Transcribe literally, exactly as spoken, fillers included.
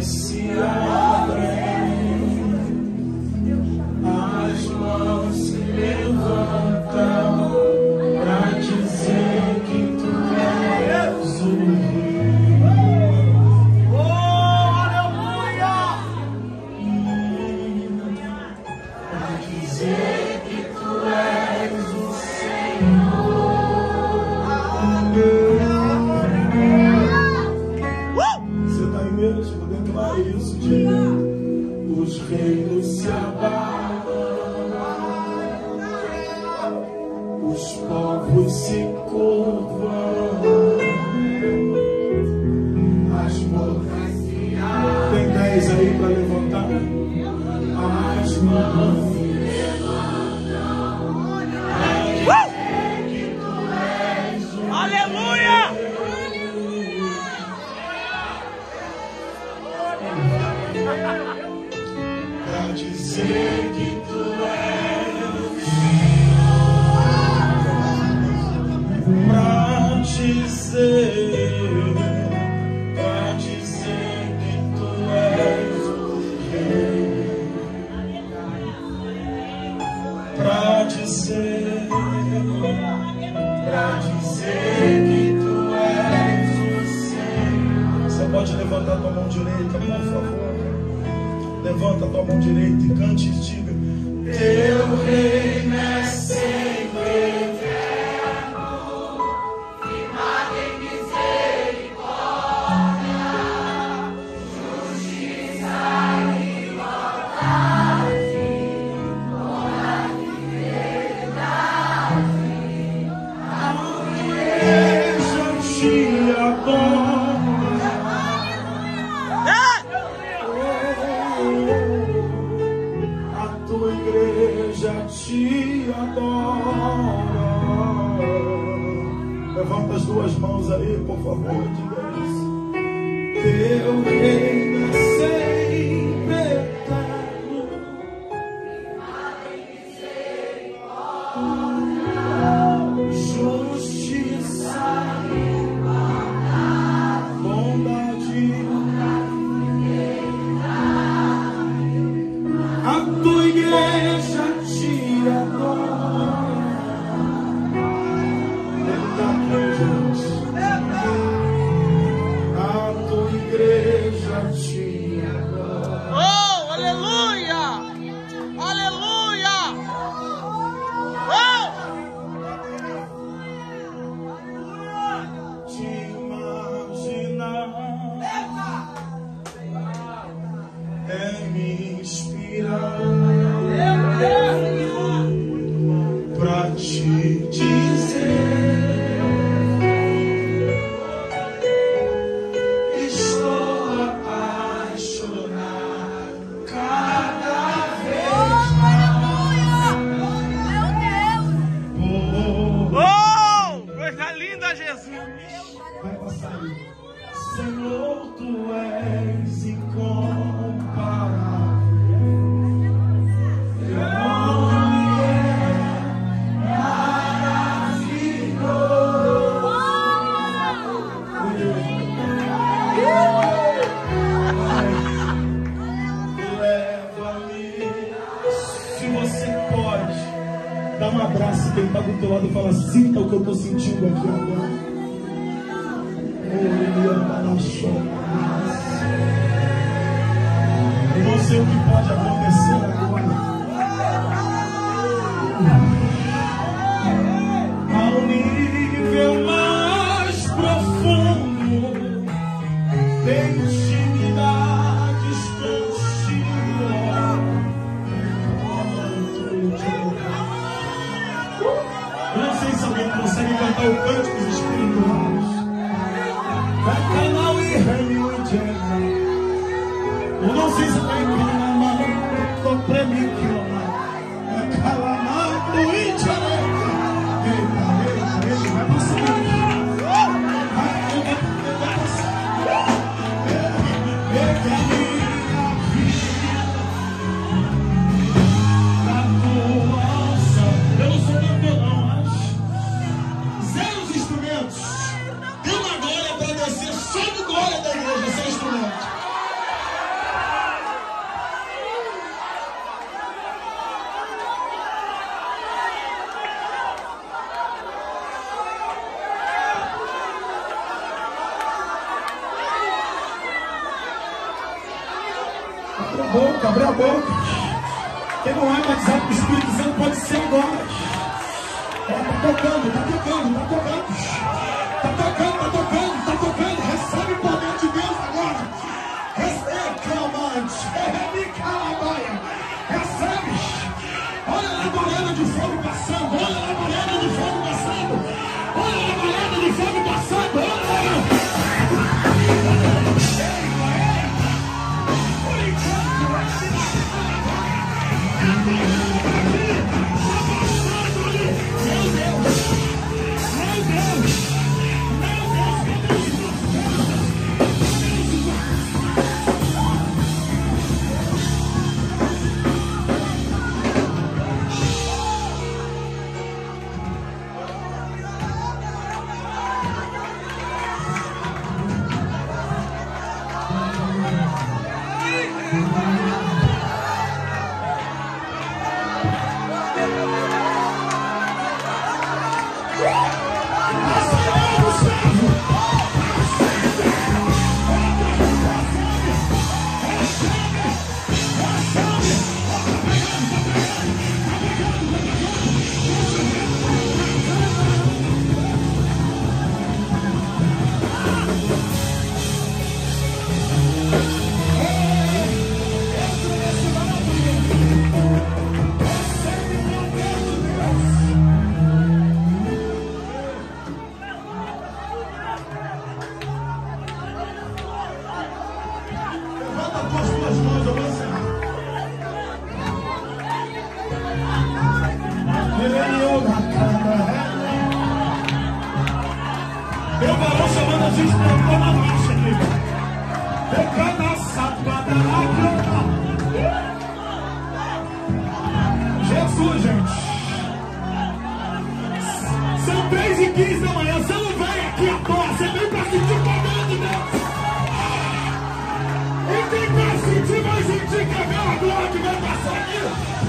portas se abrem, as mãos se levantam para dizer que tu és o Rei. Oh, aleluia! Para dizer que tu és o Senhor. Isso de os reinos se abalam, os povos se curvam, as portas se abrem. Tem dez aí para levantar. As mãos se levantam. Olha que tu és. Aleluia! Pra dizer que tu és, pra dizer, pra dizer que tu és o Rei, pra dizer, pra dizer que tu és o Senhor. Você pode levantar tua mão direita, por favor. Levanta tua mão direita e cante e diga: teu reino é sempre eterno, firmado em misericórdia, justiça e igualdade, honra e verdade. Amanhã um dia bom. Te adoro. Levanta as duas mãos aí, por favor, diga isso. Teu reino é sempre eterno, firmado em misericórdia, justiça e igualdade, bondade, honra e verdade. A tua igreja te adora. Oh, aleluia! Aleluia! Oh! Te imaginar é me inspirar pra te dizer. Senhor, tu és incomparável, teu nome é maravilhoso. Leva-me, se você pode, dá um abraço e quem está do teu lado e fala: sinta o que eu estou sentindo aqui agora. Eu não sei o que pode acontecer agora. Ao nível mais profundo, tem intimidades contigo. Eu não sei se alguém consegue cantar o cântico dos espirituais. Eu não sei se tem calma, eu tô premiando. Calma, tu enxerga. Vai passar. Só de glória da igreja, sem instrumento. Abre a boca, abre a boca. Quem não é batizado com o Espírito Santo pode ser agora. Ó, tá tocando, tá tocando, tá tocando. Tá tocando, tá tocando, tá tocando. Recebe o poder de Deus agora. Recebe, calmante. Recebe, calamaia. Recebe. Olha a labareda de fogo passando. Olha a labareda de fogo passando. Olha a labareda de fogo passando. Olha. Sentir, mas sentir que a minha glória que vai passar aqui.